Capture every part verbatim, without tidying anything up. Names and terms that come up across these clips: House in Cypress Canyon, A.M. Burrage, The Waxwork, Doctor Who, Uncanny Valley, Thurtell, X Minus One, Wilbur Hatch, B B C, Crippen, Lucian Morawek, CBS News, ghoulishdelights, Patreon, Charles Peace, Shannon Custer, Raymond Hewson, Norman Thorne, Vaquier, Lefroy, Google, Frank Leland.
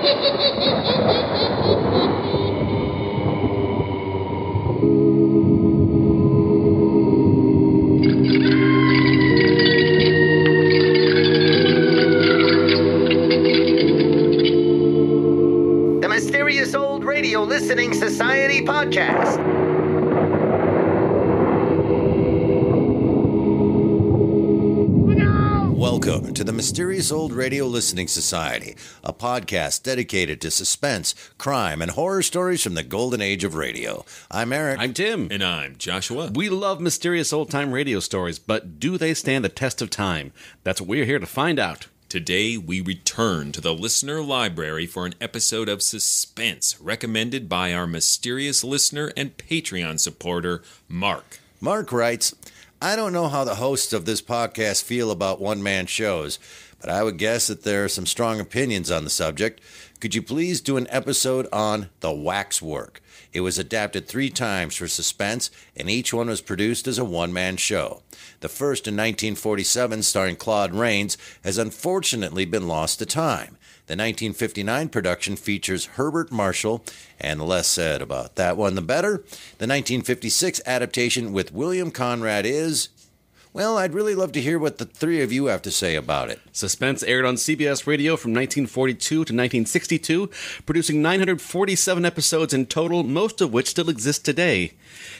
The Mysterious Old Radio Listening Society Podcast. Welcome to the Mysterious Old Radio Listening Society, a podcast dedicated to suspense, crime, and horror stories from the golden age of radio. I'm Eric. I'm Tim. And I'm Joshua. We love mysterious old-time radio stories, but do they stand the test of time? That's what we're here to find out. Today, we return to the listener library for an episode of Suspense, recommended by our mysterious listener and Patreon supporter, Mark. Mark writes, I don't know how the hosts of this podcast feel about one-man shows, but I would guess that there are some strong opinions on the subject. Could you please do an episode on The Waxwork? It was adapted three times for Suspense, and each one was produced as a one-man show. The first in nineteen forty-seven, starring Claude Rains, has unfortunately been lost to time. The nineteen fifty-nine production features Herbert Marshall, and the less said about that one, the better. The nineteen fifty-six adaptation with William Conrad is, well, I'd really love to hear what the three of you have to say about it. Suspense aired on C B S Radio from nineteen forty-two to nineteen sixty-two, producing nine hundred forty-seven episodes in total, most of which still exist today.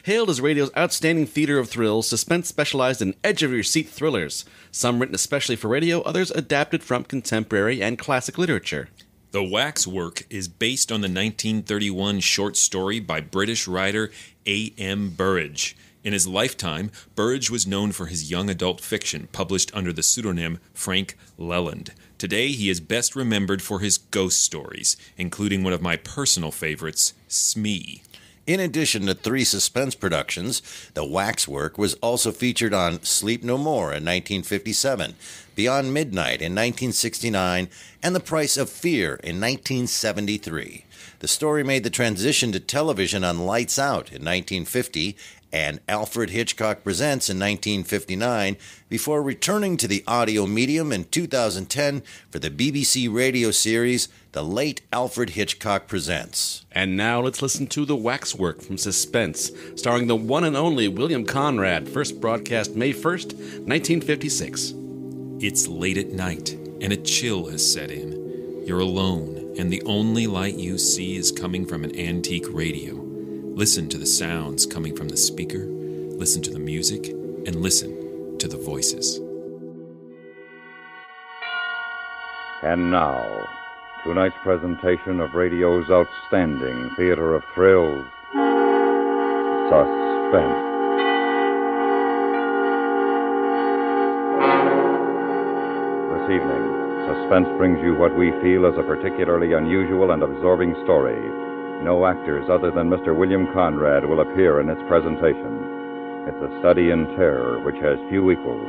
Hailed as radio's outstanding theater of thrills, Suspense specialized in edge-of-your-seat thrillers, some written especially for radio, others adapted from contemporary and classic literature. The Waxwork is based on the nineteen thirty-one short story by British writer A M Burrage. In his lifetime, Burrage was known for his young adult fiction, published under the pseudonym Frank Leland. Today, he is best remembered for his ghost stories, including one of my personal favorites, Smee. In addition to three Suspense productions, The Waxwork was also featured on Sleep No More in nineteen fifty-seven, Beyond Midnight in nineteen sixty-nine, and The Price of Fear in nineteen seventy-three. The story made the transition to television on Lights Out in nineteen fifty and Alfred Hitchcock Presents in nineteen fifty-nine before returning to the audio medium in two thousand ten for the B B C radio series The Late Alfred Hitchcock Presents. And now let's listen to The Waxwork from Suspense, starring the one and only William Conrad, first broadcast May first, nineteen fifty-six. It's late at night, and a chill has set in. You're alone, and the only light you see is coming from an antique radio. Listen to the sounds coming from the speaker, listen to the music, and listen to the voices. And now, tonight's presentation of radio's outstanding theater of thrills, Suspense. This evening, Suspense brings you what we feel is a particularly unusual and absorbing story. No actors other than Mister William Conrad will appear in its presentation. It's a study in terror which has few equals.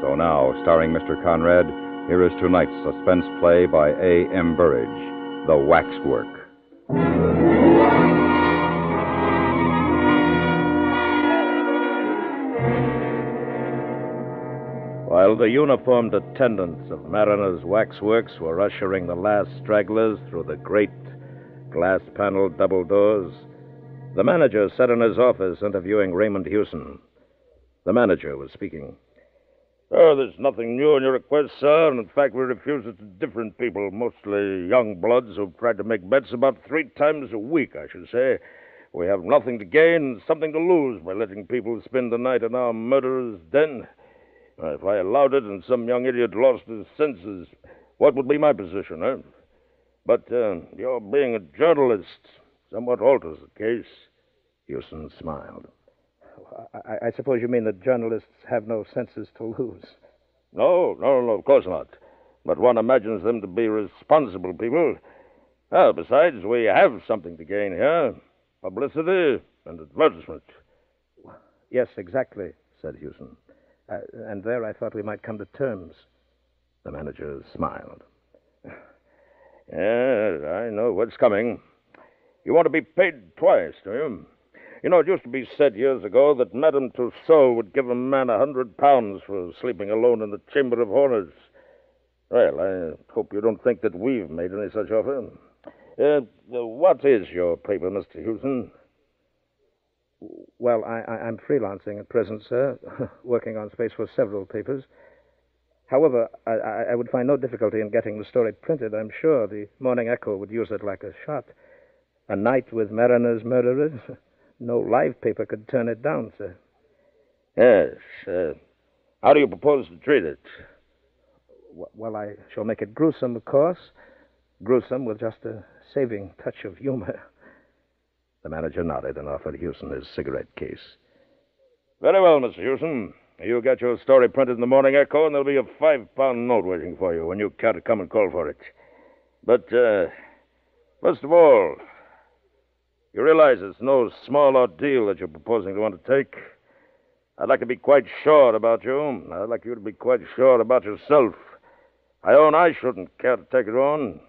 So now, starring Mister Conrad, here is tonight's Suspense play by A M Burrage, The Waxwork. While the uniformed attendants of Mariner's Waxworks were ushering the last stragglers through the great glass-paneled double doors, the manager sat in his office interviewing Raymond Hewson. The manager was speaking. Oh, there's nothing new in your request, sir, and in fact we refuse it to different people, mostly young bloods who've tried to make bets about three times a week, I should say. We have nothing to gain and something to lose by letting people spend the night in our murderer's den. If I allowed it and some young idiot lost his senses, what would be my position, eh? But uh, your being a journalist somewhat alters the case. Hewson smiled. I, I suppose you mean that journalists have no senses to lose. No, no, no, of course not. But one imagines them to be responsible people. Ah, besides, we have something to gain here. Publicity and advertisement. Yes, exactly, said Hewson. Uh, and there I thought we might come to terms. The manager smiled. Yes, I know what's coming. You want to be paid twice, do you? You know, it used to be said years ago that Madame Tussaud would give a man a hundred pounds for sleeping alone in the Chamber of Horrors. Well, I hope you don't think that we've made any such offer. Uh, what is your paper, Mister Houston? Well, I, I, I'm freelancing at present, sir, working on space for several papers. However, I, I, I would find no difficulty in getting the story printed, I'm sure. The Morning Echo would use it like a shot. A night with Mariner's murderers? No live paper could turn it down, sir. Yes. Uh, how do you propose to treat it? Well, I shall make it gruesome, of course. Gruesome with just a saving touch of humor. The manager nodded and offered Hewson his cigarette case. Very well, Mister Hewson. You get your story printed in the Morning Echo, and there'll be a five-pound note waiting for you when you care to come and call for it. But, uh, first of all, you realize it's no small ordeal that you're proposing to undertake. I'd like to be quite sure about you. I'd like you to be quite sure about yourself. I own I shouldn't care to take it on.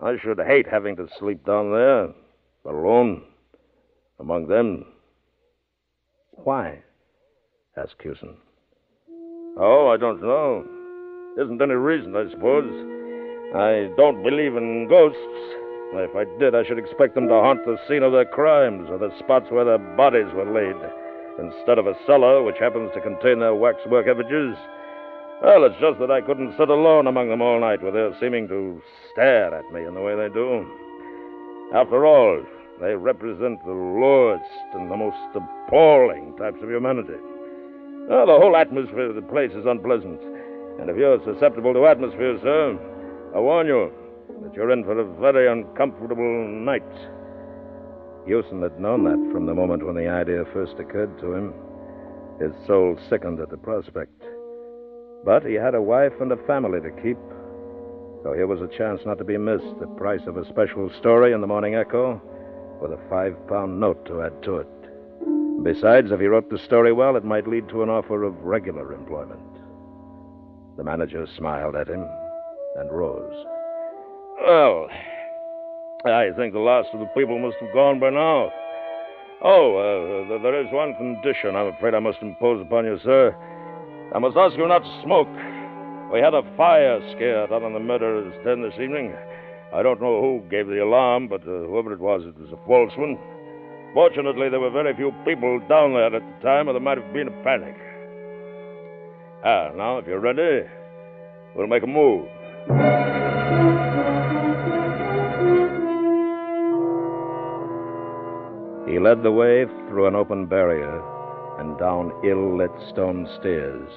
I should hate having to sleep down there, let alone among them. Why? asked Hewson. Oh, I don't know. Isn't any reason, I suppose. I don't believe in ghosts. If I did, I should expect them to haunt the scene of their crimes or the spots where their bodies were laid, instead of a cellar which happens to contain their waxwork effigies. Well, it's just that I couldn't sit alone among them all night with their seeming to stare at me in the way they do. After all, they represent the lowest and the most appalling types of humanity. Well, the whole atmosphere of the place is unpleasant. And if you're susceptible to atmosphere, sir, I warn you that you're in for a very uncomfortable night. Hewson had known that from the moment when the idea first occurred to him. His soul sickened at the prospect. But he had a wife and a family to keep, so here was a chance not to be missed, the price of a special story in the Morning Echo with a five-pound note to add to it. Besides, if he wrote the story well, it might lead to an offer of regular employment. The manager smiled at him and rose. Well, I think the last of the people must have gone by now. Oh, uh, there is one condition I'm afraid I must impose upon you, sir. I must ask you not to smoke. We had a fire scare down in the murderer's den this evening. I don't know who gave the alarm, but uh, whoever it was, it was a false one. Fortunately, there were very few people down there at the time, or there might have been a panic. Ah, now, if you're ready, we'll make a move. He led the way through an open barrier and down ill-lit stone stairs,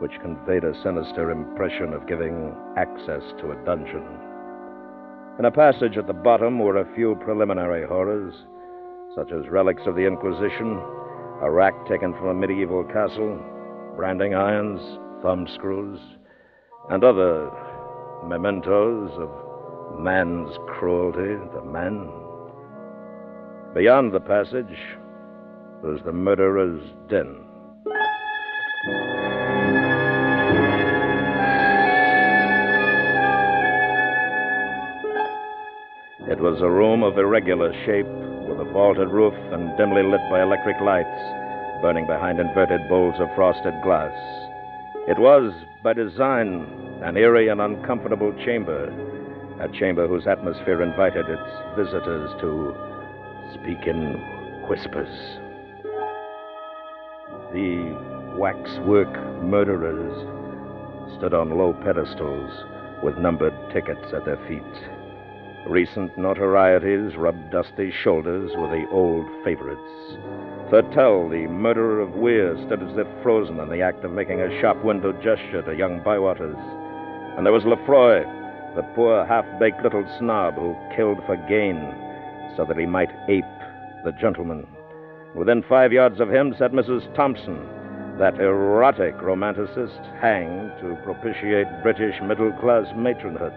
which conveyed a sinister impression of giving access to a dungeon. In a passage at the bottom were a few preliminary horrors, such as relics of the Inquisition, a rack taken from a medieval castle, branding irons, thumbscrews, and other mementos of man's cruelty to man. Beyond the passage was the murderer's den. It was a room of irregular shape, with a vaulted roof and dimly lit by electric lights, burning behind inverted bowls of frosted glass. It was, by design, an eerie and uncomfortable chamber, a chamber whose atmosphere invited its visitors to speak in whispers. The waxwork murderers stood on low pedestals with numbered tickets at their feet. Recent notorieties rubbed dusty shoulders with the old favorites. Thurtell, the murderer of Weir, stood as if frozen in the act of making a shop window gesture to young Bywaters. And there was Lefroy, the poor half-baked little snob who killed for gain so that he might ape the gentleman. Within five yards of him sat Missus Thompson, that erotic romanticist hanged to propitiate British middle-class matronhood.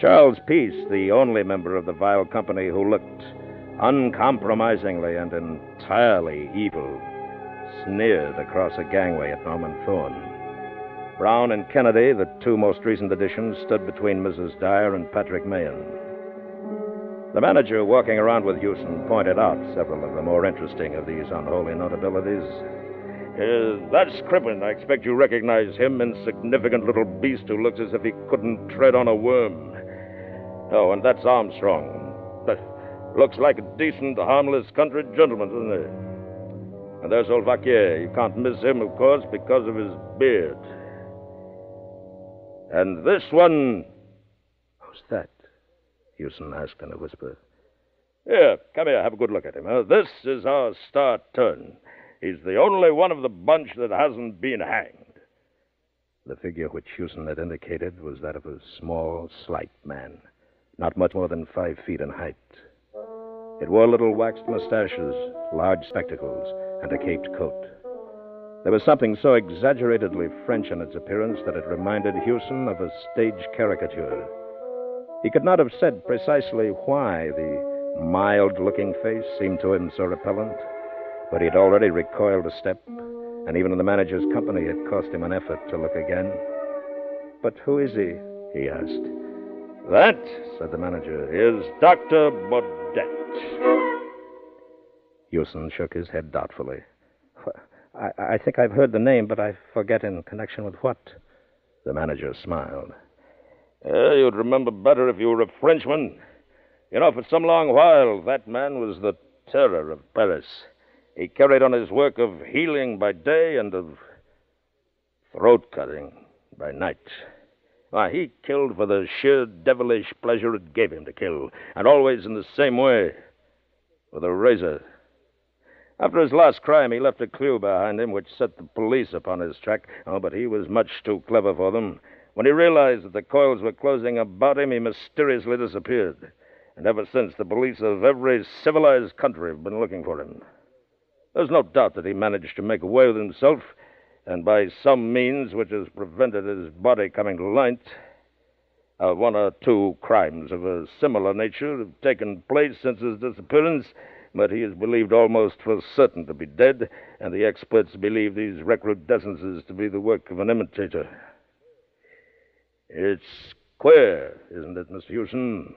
Charles Peace, the only member of the vile company who looked uncompromisingly and entirely evil, sneered across a gangway at Norman Thorne. Brown and Kennedy, the two most recent additions, stood between Missus Dyer and Patrick Mahon. The manager walking around with Hewson pointed out several of the more interesting of these unholy notabilities. Yes, that's Crippen. I expect you recognize him, insignificant little beast who looks as if he couldn't tread on a worm. Oh, and that's Armstrong. That looks like a decent, harmless country gentleman, doesn't he? And there's old Vaquier. You can't miss him, of course, because of his beard. And this one... Who's that? Houston asked in a whisper. Here, come here, have a good look at him. Huh? This is our star turn. He's the only one of the bunch that hasn't been hanged. The figure which Houston had indicated was that of a small, slight man, not much more than five feet in height. It wore little waxed mustaches, large spectacles, and a caped coat. There was something so exaggeratedly French in its appearance that it reminded Houston of a stage caricature. He could not have said precisely why the mild-looking face seemed to him so repellent, but he had already recoiled a step, and even in the manager's company it cost him an effort to look again. But who is he? He asked. That, said the manager, is Doctor Baudet. Houston shook his head doubtfully. I, I think I've heard the name, but I forget in connection with what. The manager smiled. Uh, you'd remember better if you were a Frenchman. You know, for some long while, that man was the terror of Paris. He carried on his work of healing by day and of throat-cutting by night. Why, he killed for the sheer devilish pleasure it gave him to kill, and always in the same way, with a razor. After his last crime, he left a clue behind him which set the police upon his track. Oh, but he was much too clever for them. When he realized that the coils were closing about him, he mysteriously disappeared. And ever since, the police of every civilized country have been looking for him. There's no doubt that he managed to make away with himself, and by some means which has prevented his body coming to light, uh, one or two crimes of a similar nature have taken place since his disappearance, but he is believed almost for certain to be dead, and the experts believe these recrudescences to be the work of an imitator. It's queer, isn't it, Mister Houston?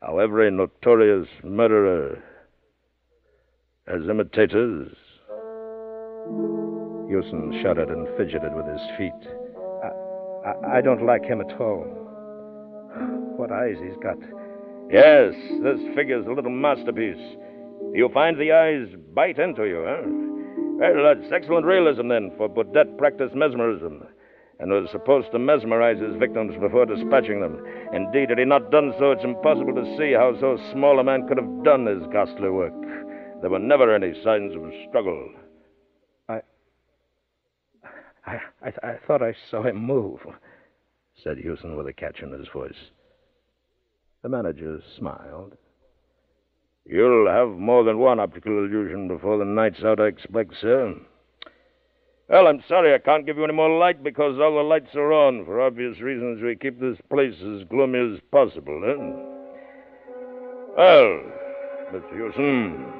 How every notorious murderer... as imitators. Houston shuddered and fidgeted with his feet. I, I, I don't like him at all. What eyes he's got. Yes, this figure's a little masterpiece. You find the eyes bite into you, huh? Well, that's excellent realism, then, for Baudet practiced mesmerism and was supposed to mesmerize his victims before dispatching them. Indeed, had he not done so, it's impossible to see how so small a man could have done his ghastly work. There were never any signs of struggle. I I, I... I thought I saw him move, said Houston with a catch in his voice. The manager smiled. You'll have more than one optical illusion before the night's out, I expect, sir. Well, I'm sorry I can't give you any more light because all the lights are on. For obvious reasons, we keep this place as gloomy as possible, eh? Well, Mister Houston...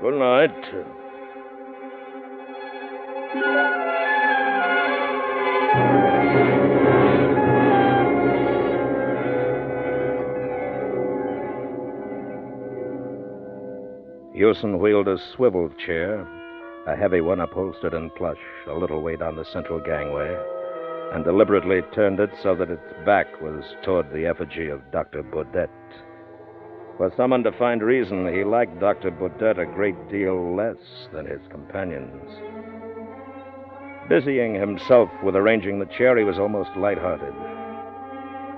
Good night. Houston wheeled a swivel chair, a heavy one upholstered in plush, a little way down the central gangway, and deliberately turned it so that its back was toward the effigy of Doctor Baudet. For some undefined reason, he liked Doctor Baudet a great deal less than his companions. Busying himself with arranging the chair, he was almost lighthearted.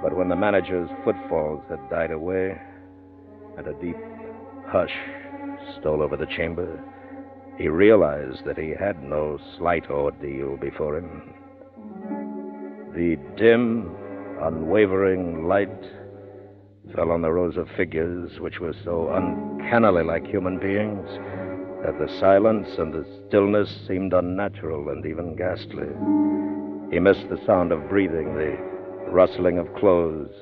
But when the manager's footfalls had died away, and a deep hush stole over the chamber, he realized that he had no slight ordeal before him. The dim, unwavering light fell on the rows of figures which were so uncannily like human beings that the silence and the stillness seemed unnatural and even ghastly. He missed the sound of breathing, the rustling of clothes,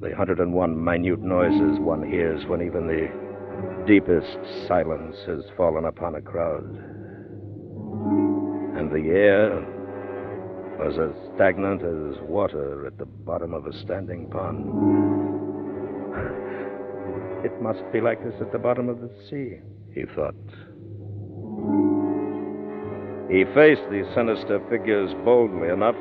the hundred and one minute noises one hears when even the deepest silence has fallen upon a crowd. And the air was as stagnant as water at the bottom of a standing pond. It must be like this at the bottom of the sea, he thought. He faced these sinister figures boldly enough.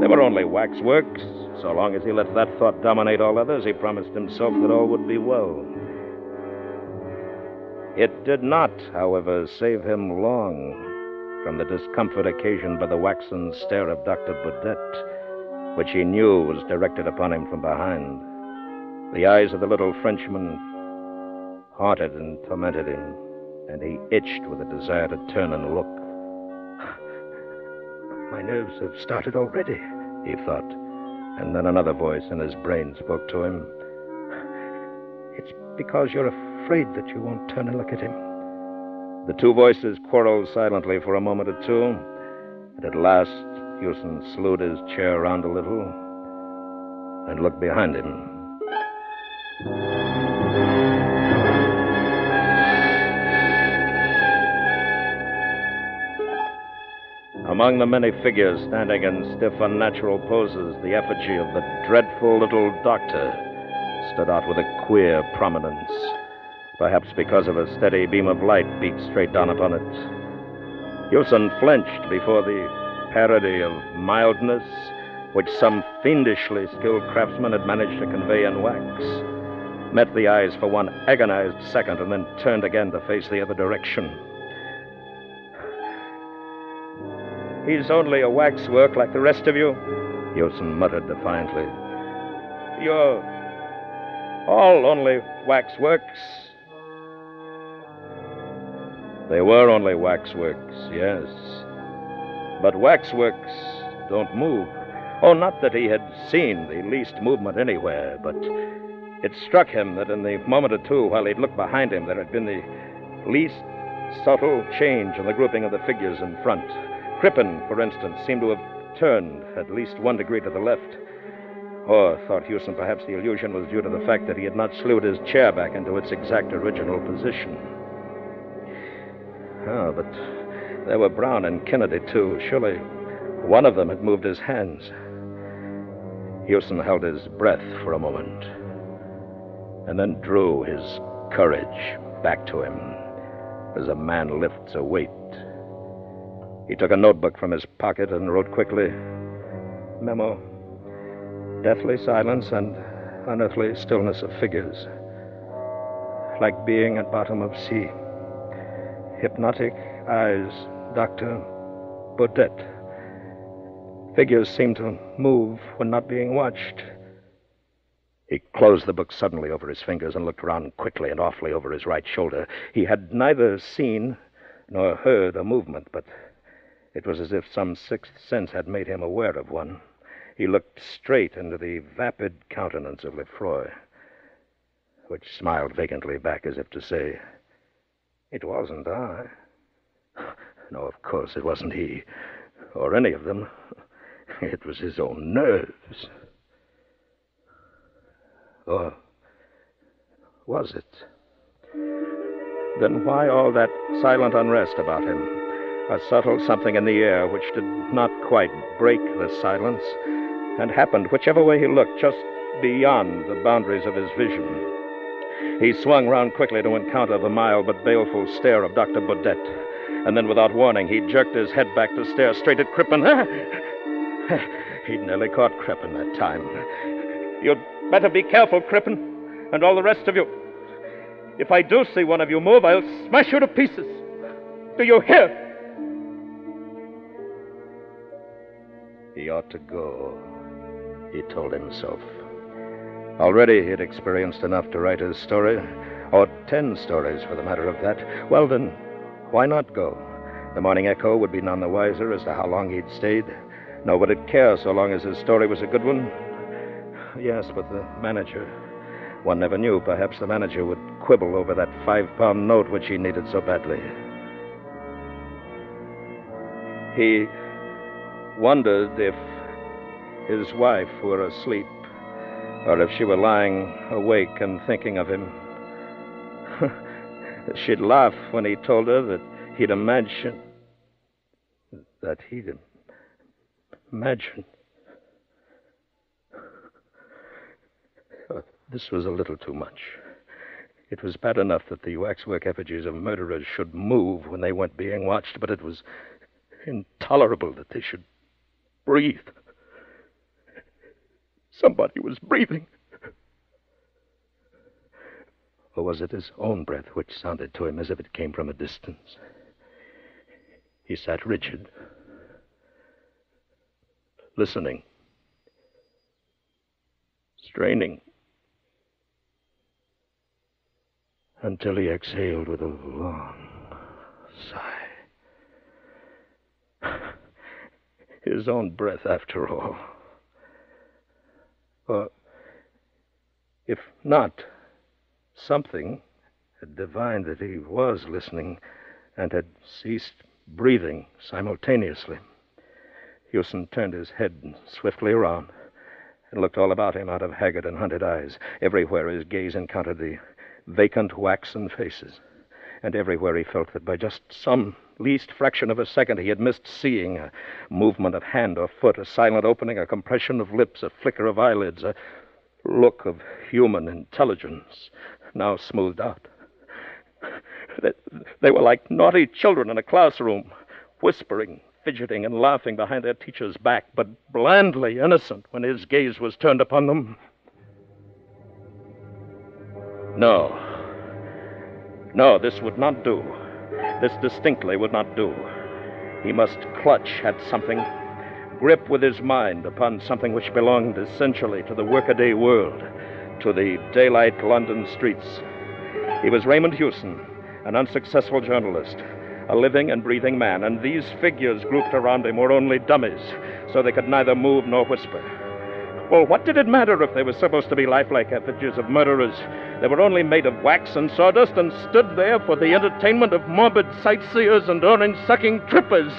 They were only waxworks. So long as he let that thought dominate all others, he promised himself that all would be well. It did not, however, save him long from the discomfort occasioned by the waxen stare of Doctor Burdett, which he knew was directed upon him from behind. The eyes of the little Frenchman haunted and tormented him, and he itched with a desire to turn and look. My nerves have started already, he thought. And then another voice in his brain spoke to him. It's because you're afraid that you won't turn and look at him. The two voices quarreled silently for a moment or two, and at last Hewson slewed his chair around a little and looked behind him. Among the many figures standing in stiff, unnatural poses, the effigy of the dreadful little doctor stood out with a queer prominence, perhaps because of a steady beam of light beat straight down upon it. Hewson flinched before the parody of mildness which some fiendishly skilled craftsman had managed to convey in wax, met the eyes for one agonized second, and then turned again to face the other direction. He's only a waxwork like the rest of you, Hewson muttered defiantly. You're all only waxworks. They were only waxworks, yes. But waxworks don't move. Oh, not that he had seen the least movement anywhere, but it struck him that in the moment or two while he'd looked behind him, there had been the least subtle change in the grouping of the figures in front. Crippen, for instance, seemed to have turned at least one degree to the left. Or, thought Hewson, perhaps the illusion was due to the fact that he had not slewed his chair back into its exact original position. Ah, but there were Brown and Kennedy, too. Surely one of them had moved his hands. Hewson held his breath for a moment and then drew his courage back to him as a man lifts a weight. He took a notebook from his pocket and wrote quickly, Memo, deathly silence and unearthly stillness of figures, like being at bottom of sea. Hypnotic eyes, Doctor Burdett. Figures seem to move when not being watched. He closed the book suddenly over his fingers and looked round quickly and awfully over his right shoulder. He had neither seen nor heard a movement, but it was as if some sixth sense had made him aware of one. He looked straight into the vapid countenance of Lefroy, which smiled vacantly back as if to say, It wasn't I. No, of course, it wasn't he, or any of them. It was his own nerves. Or was it? Then why all that silent unrest about him? A subtle something in the air which did not quite break the silence and happened, whichever way he looked, just beyond the boundaries of his vision. He swung round quickly to encounter the mild but baleful stare of Doctor Burdett, and then without warning he jerked his head back to stare straight at Crippen. He'd nearly caught Crippen that time. You'd better be careful, Crippen, and all the rest of you. If I do see one of you move, I'll smash you to pieces. Do you hear? He ought to go, he told himself. Already he had experienced enough to write his story, or ten stories for the matter of that. Well, then, why not go? The Morning Echo would be none the wiser as to how long he'd stayed. Nor would it care so long as his story was a good one. Yes, but the manager. One never knew. Perhaps the manager would quibble over that five-pound note which he needed so badly. He wondered if his wife were asleep, or if she were lying awake and thinking of him. She'd laugh when he told her that he'd imagined... that he'd imagined... This was a little too much. It was bad enough that the waxwork effigies of murderers should move when they weren't being watched, but it was intolerable that they should breathe. Somebody was breathing. Or was it his own breath which sounded to him as if it came from a distance? He sat rigid, listening, straining, until he exhaled with a long sigh. His own breath, after all. Or, if not, something had divined that he was listening and had ceased breathing simultaneously. Hewson turned his head swiftly around and looked all about him out of haggard and hunted eyes. Everywhere his gaze encountered the vacant waxen faces, and everywhere he felt that by just some least fraction of a second he had missed seeing a movement of hand or foot, a silent opening, a compression of lips, a flicker of eyelids, a look of human intelligence now smoothed out. They were like naughty children in a classroom, whispering, fidgeting, and laughing behind their teacher's back, but blandly innocent when his gaze was turned upon them. No. No, this would not do. This distinctly would not do. He must clutch at something, grip with his mind upon something which belonged essentially to the workaday world, to the daylight London streets. He was Raymond Hewson, an unsuccessful journalist, a living and breathing man, and these figures grouped around him were only dummies, so they could neither move nor whisper. Well, what did it matter if they were supposed to be lifelike effigies of murderers? They were only made of wax and sawdust and stood there for the entertainment of morbid sightseers and orange-sucking trippers.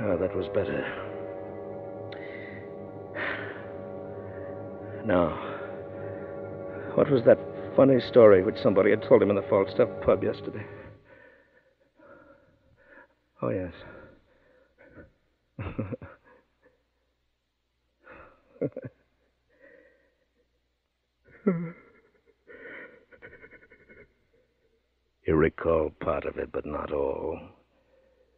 Oh, that was better. Now, what was that funny story which somebody had told him in the Falstaff pub yesterday? Oh, yes. He recalled part of it, but not all,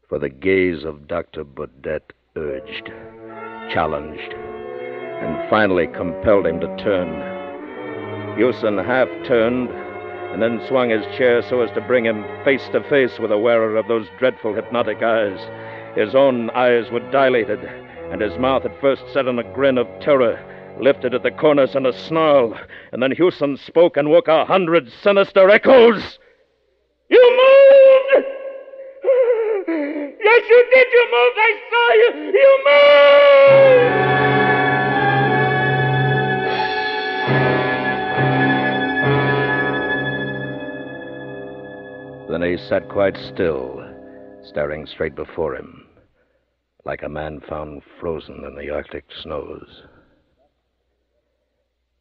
for the gaze of Doctor Burdett urged, challenged, and finally compelled him to turn. Hewson half turned and then swung his chair so as to bring him face to face with the wearer of those dreadful hypnotic eyes. His own eyes were dilated, and his mouth at first set in a grin of terror, lifted at the corners in a snarl, and then Hewson spoke and woke a hundred sinister echoes. You moved! Yes, you did, you moved! I saw you! You moved! Then he sat quite still, staring straight before him, like a man found frozen in the Arctic snows.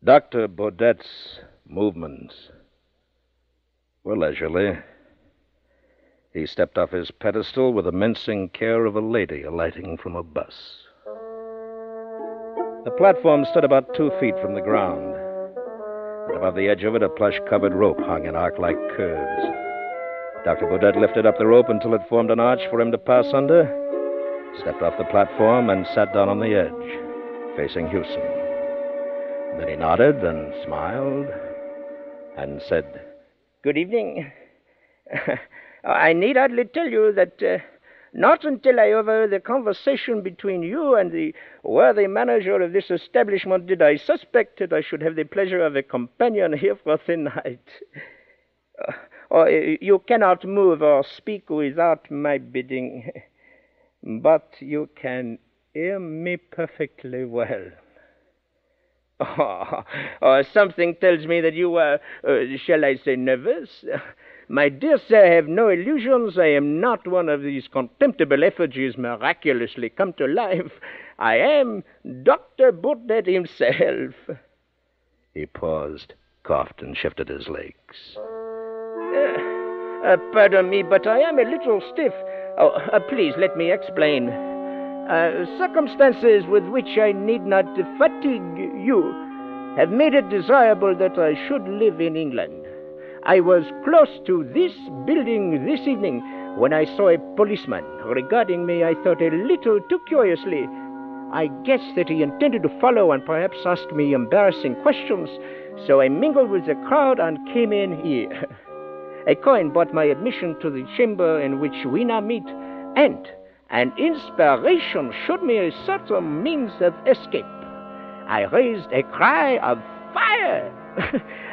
Doctor Burdett's movements were leisurely. He stepped off his pedestal with the mincing care of a lady alighting from a bus. The platform stood about two feet from the ground, and above the edge of it a plush-covered rope hung in arc-like curves. Doctor Burdett lifted up the rope until it formed an arch for him to pass under, stepped off the platform, and sat down on the edge, facing Hewson. Then he nodded and smiled and said, "Good evening. I need hardly tell you that uh, not until I overheard the conversation between you and the worthy manager of this establishment did I suspect that I should have the pleasure of a companion here for the night. Uh, Or you cannot move or speak without my bidding, but you can hear me perfectly well. Or oh, oh, something tells me that you are, uh, shall I say, nervous? My dear sir, I have no illusions. I am not one of these contemptible effigies miraculously come to life. I am Doctor Burdett himself." He paused, coughed, and shifted his legs. Uh, pardon me, but I am a little stiff. Oh, uh, please, let me explain. Uh, circumstances with which I need not fatigue you. have made it desirable that I should live in England. I was close to this building this evening when I saw a policeman regarding me, I thought, a little too curiously. I guessed that he intended to follow and perhaps ask me embarrassing questions, so I mingled with the crowd and came in here. A coin bought my admission to the chamber in which we now meet, and an inspiration showed me a certain means of escape. I raised a cry of fire,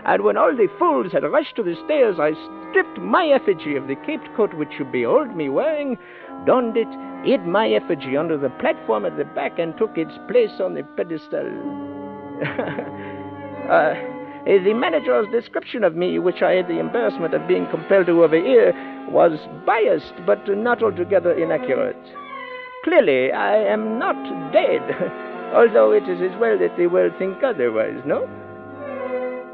and when all the fools had rushed to the stairs, I stripped my effigy of the caped coat which you behold me wearing, donned it, hid my effigy under the platform at the back, and took its place on the pedestal. uh, the manager's description of me, which I had the embarrassment of being compelled to overhear, was biased but not altogether inaccurate. Clearly, I am not dead, although it is as well that the world think otherwise, no?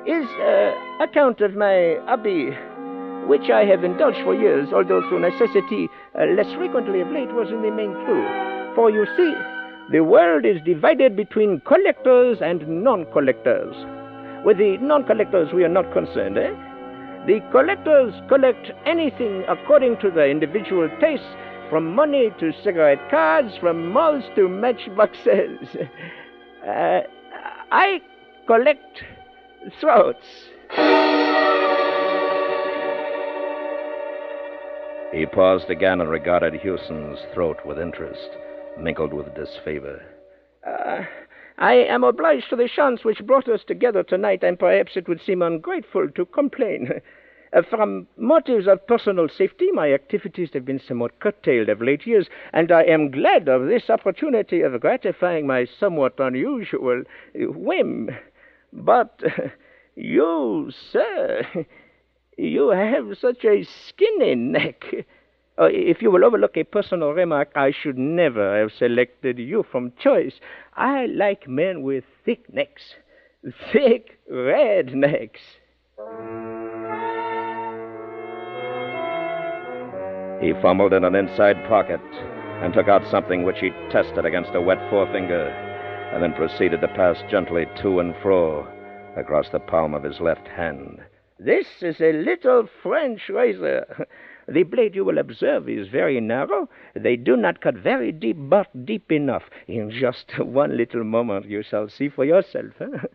His uh, account of my hobby, which I have indulged for years, although through necessity uh, less frequently of late, was in the main true. For you see, the world is divided between collectors and non-collectors. With the non-collectors we are not concerned, eh? The collectors collect anything according to their individual tastes, from money to cigarette cards, from malls to matchboxes. uh, I collect throats. He paused again and regarded Hewson's throat with interest, mingled with disfavor. Uh, I am obliged to the chance which brought us together tonight, and perhaps it would seem ungrateful to complain. Uh, from motives of personal safety, my activities have been somewhat curtailed of late years, and I am glad of this opportunity of gratifying my somewhat unusual whim. But uh, you, sir, you have such a skinny neck. Uh, if you will overlook a personal remark, I should never have selected you from choice. I like men with thick necks, thick red necks. He fumbled in an inside pocket and took out something which he tested against a wet forefinger, and then proceeded to pass gently to and fro across the palm of his left hand. This is a little French razor. The blade, you will observe, is very narrow. They do not cut very deep, but deep enough. In just one little moment, you shall see for yourself. Huh?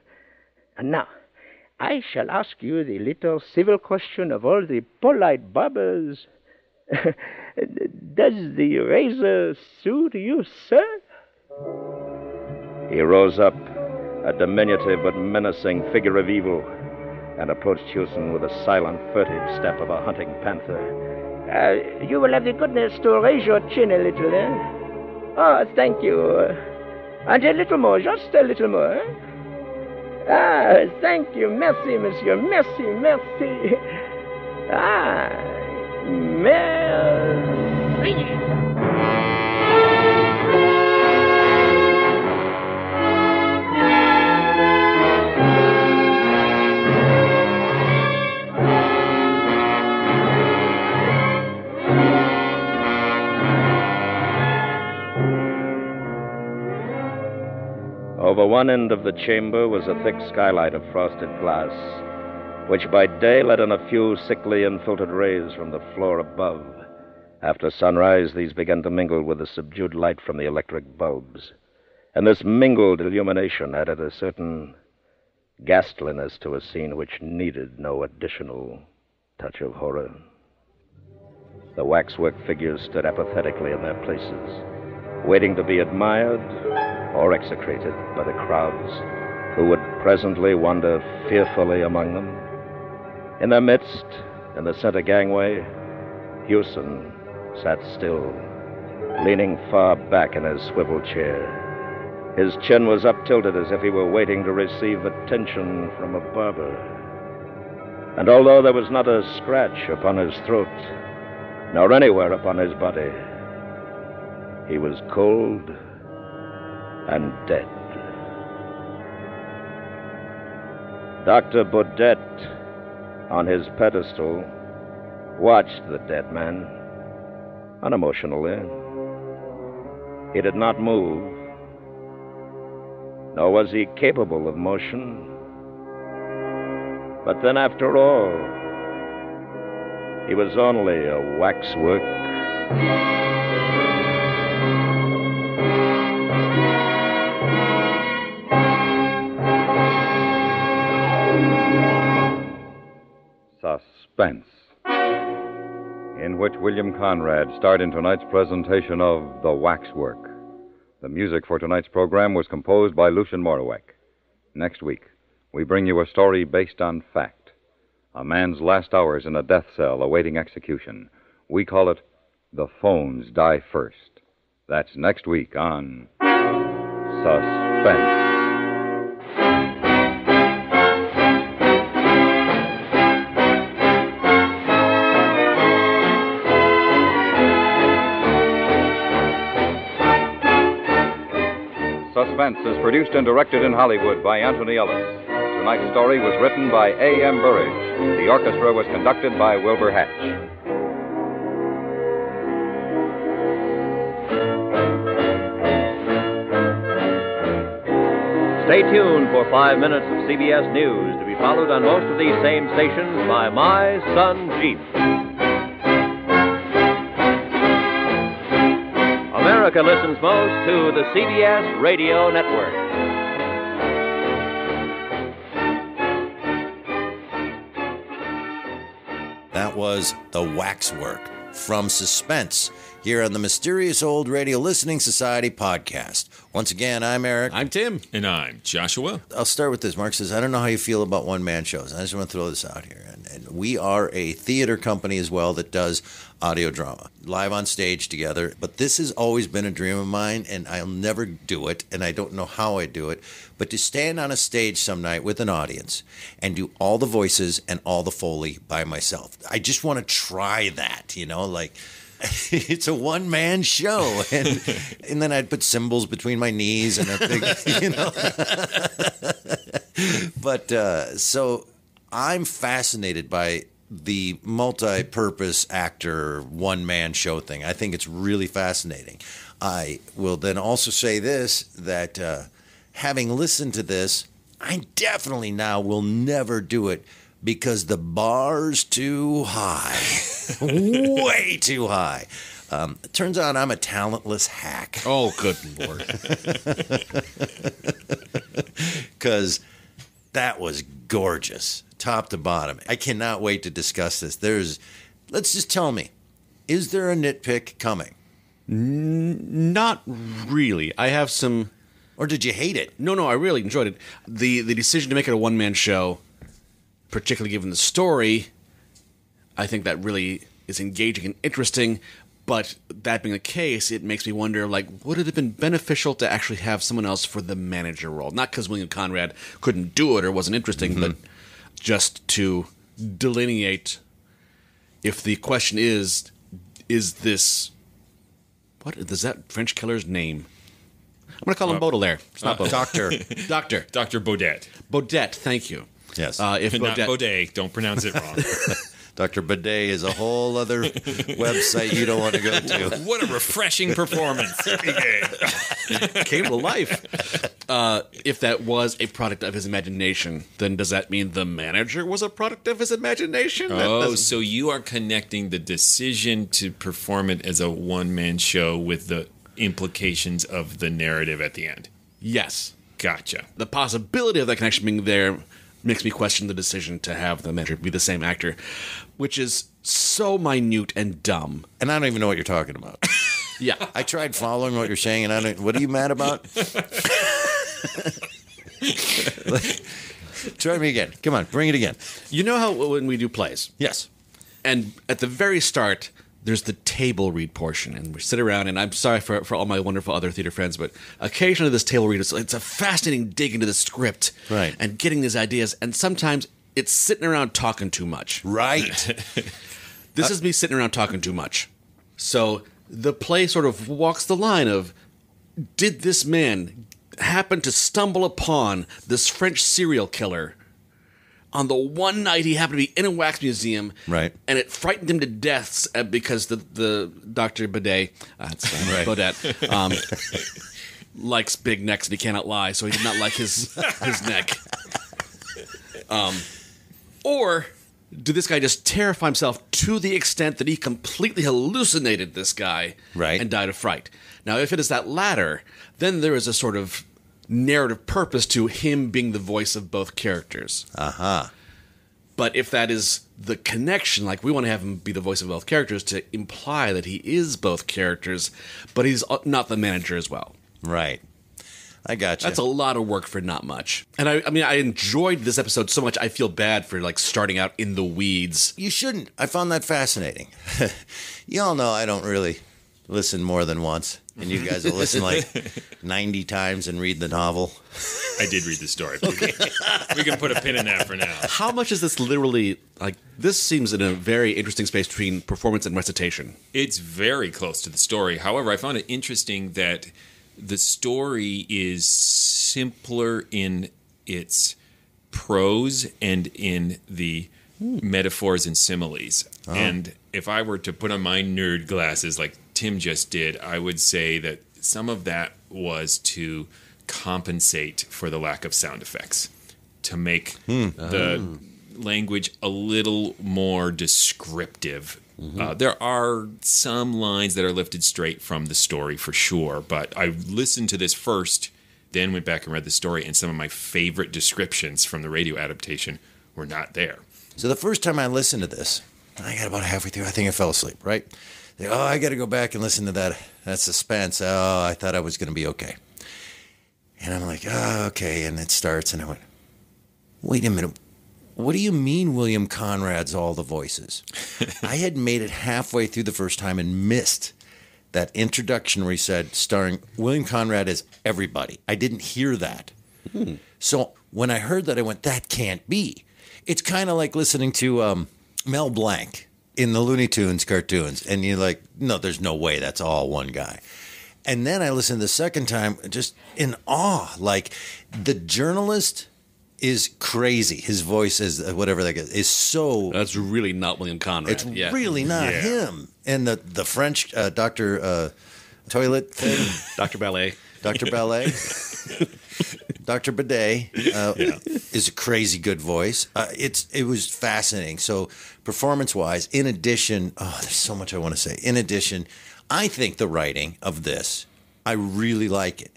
And now, I shall ask you the little civil question of all the polite barbers. Does the razor suit you, sir? He rose up, a diminutive but menacing figure of evil, and approached Hewson with a silent, furtive step of a hunting panther. Uh, you will have the goodness to raise your chin a little, eh? Oh, thank you. And a little more, just a little more. Eh? Ah, thank you. Merci, monsieur. Merci, merci. Ah, merci. Over one end of the chamber was a thick skylight of frosted glass, which by day let in a few sickly unfiltered rays from the floor above. After sunrise, these began to mingle with the subdued light from the electric bulbs, and this mingled illumination added a certain ghastliness to a scene which needed no additional touch of horror. The waxwork figures stood apathetically in their places, waiting to be admired or execrated by the crowds who would presently wander fearfully among them. In their midst, in the center gangway, Hewson sat still, leaning far back in his swivel chair. His chin was up-tilted as if he were waiting to receive attention from a barber. And although there was not a scratch upon his throat, nor anywhere upon his body, he was cold and dead. Doctor Baudet, on his pedestal, watched the dead man unemotionally. He did not move, nor was he capable of motion, But then, after all, he was only a waxwork. Suspense, in which William Conrad starred in tonight's presentation of The Waxwork. The music for tonight's program was composed by Lucian Morawek. Next week, we bring you a story based on fact. A man's last hours in a death cell awaiting execution. We call it The Phones Die First. That's next week on Suspense. Suspense is produced and directed in Hollywood by Anthony Ellis. Tonight's story was written by A M Burrage. The orchestra was conducted by Wilbur Hatch. Stay tuned for five minutes of C B S News, to be followed on most of these same stations by My Son Jeep. America listens most to the C B S Radio Network. That was The Waxwork from Suspense here on the Mysterious Old Radio Listening Society podcast. Once again, I'm Eric. I'm Tim. And I'm Joshua. I'll start with this. Mark says, I don't know how you feel about one-man shows. I just want to throw this out here. And, and we are a theater company as well that does audio drama, live on stage together. But this has always been a dream of mine, and I'll never do it, and I don't know how I do it. But to stand on a stage some night with an audience and do all the voices and all the Foley by myself, I just want to try that, you know, like... It's a one-man show. And and then I'd put cymbals between my knees and a thing, you know. But uh, so I'm fascinated by the multi-purpose actor one-man show thing. I think it's really fascinating. I will then also say this, that uh, having listened to this, I definitely now will never do it. Because the bar's too high, way too high. Um, it turns out I'm a talentless hack. Oh, good Lord. Because that was gorgeous, top to bottom. I cannot wait to discuss this. There's, let's just tell me, is there a nitpick coming? N- not really. I have some... Or did you hate it? No, no, I really enjoyed it. The, the decision to make it a one-man show... particularly given the story, I think that really is engaging and interesting. But that being the case, it makes me wonder, like, would it have been beneficial to actually have someone else for the manager role? Not because William Conrad couldn't do it or wasn't interesting, mm-hmm. but just to delineate if the question is, is this... What is that French killer's name? I'm going to call uh, him Baudelaire. It's not uh, Baudelaire. Doctor. Doctor. Doctor Baudet. Baudet, thank you. Yes. Uh, if Baudet- Not Baudet. Don't pronounce it wrong. Doctor Baudet is a whole other website you don't want to go to. What a refreshing performance. Came to life. Uh, if that was a product of his imagination, then does that mean the manager was a product of his imagination? Oh, so you are connecting the decision to perform it as a one-man show with the implications of the narrative at the end. Yes. Gotcha. The possibility of that connection being there... makes me question the decision to have the manager be the same actor, which is so minute and dumb. And I don't even know what you're talking about. Yeah. I tried following what you're saying, and I don't... What are you mad about? Try me again. Come on, bring it again. You know how when we do plays? Yes. And at the very start... there's the table read portion, and we sit around, and I'm sorry for for all my wonderful other theater friends, but occasionally this table read, is, it's a fascinating dig into the script, right? And getting these ideas, and sometimes it's sitting around talking too much. Right. This uh, is me sitting around talking too much. So the play sort of walks the line of, did this man happen to stumble upon this French serial killer on the one night he happened to be in a wax museum, right? And it frightened him to death because the, the Doctor Baudet, uh, right. Baudet um, likes big necks and he cannot lie, so he did not like his his neck. Um, Or did this guy just terrify himself to the extent that he completely hallucinated this guy right. and died of fright? Now, if it is that latter, then there is a sort of narrative purpose to him being the voice of both characters. Uh-huh. But if that is the connection, like we want to have him be the voice of both characters to imply that he is both characters, but he's not the manager as well. Right. I gotcha. That's a lot of work for not much. And I, I mean, I enjoyed this episode so much, I feel bad for, like, starting out in the weeds. You shouldn't. I found that fascinating. You all know I don't really listen more than once. And you guys will listen, like, ninety times and read the novel. I did read the story. Okay. We can put a pin in that for now. How much is this literally, like, this seems in a very interesting space between performance and recitation. It's very close to the story. However, I found it interesting that the story is simpler in its prose and in the Ooh. metaphors and similes. Oh. And if I were to put on my nerd glasses like Tim just did, I would say that some of that was to compensate for the lack of sound effects, to make hmm. the oh. language a little more descriptive. Uh, there are some lines that are lifted straight from the story for sure, but I listened to this first, then went back and read the story, and some of my favorite descriptions from the radio adaptation were not there. So the first time I listened to this, I got about halfway through, I think I fell asleep, right? They, oh, I got to go back and listen to that, that Suspense. Oh, I thought I was going to be okay. And I'm like, oh, okay, and it starts, and I went, wait a minute. What do you mean William Conrad's all the voices? I had made it halfway through the first time and missed that introduction where he said, starring William Conrad as everybody. I didn't hear that. Hmm. So when I heard that, I went, that can't be. It's kind of like listening to um, Mel Blanc in the Looney Tunes cartoons. And you're like, no, there's no way that's all one guy. And then I listened the second time just in awe. Like the journalist is crazy. His voice is whatever that is, is so... That's really not William Conrad. It's yeah. really not yeah. him. And the, the French uh, Doctor Uh, Toilet thing. Doctor Ballet. Doctor Ballet. Doctor Bidet uh, yeah. is a crazy good voice. Uh, it's It was fascinating. So performance-wise, in addition... Oh, there's so much I want to say. In addition, I think the writing of this, I really like it.